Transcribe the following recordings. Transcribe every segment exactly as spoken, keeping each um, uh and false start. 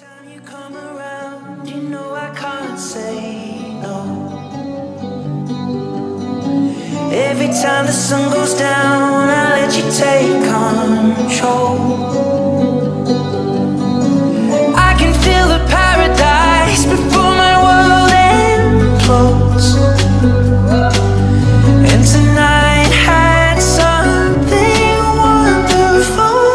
time you come around, you know I can't say no. Every time the sun goes down, I let you take control. I can feel the paradise before my world implodes. And tonight had something wonderful.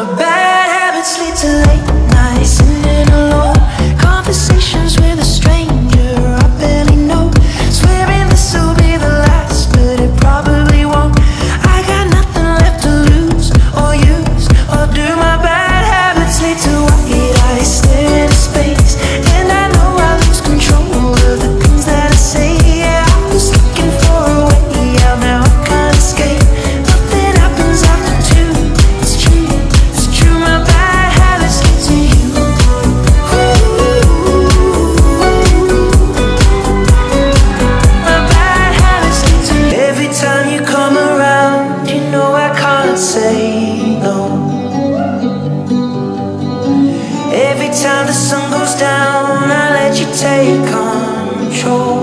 My bad habits lead to late nights, sitting alone, conversations with a stranger I barely know, swearing this'll be the last, but it probably won't. I got nothing left to lose or use or do. My bad habits lead to white eyes staring into space, and I know I lose control of the things that I say. Yeah, I was looking for a way out, now I can't escape. Nothing happens after two, it's true, it's true. My bad habits lead to you. My bad habits lead to you. Every time you come around, you know I can't say no. Every time the sun goes down, I let you take control.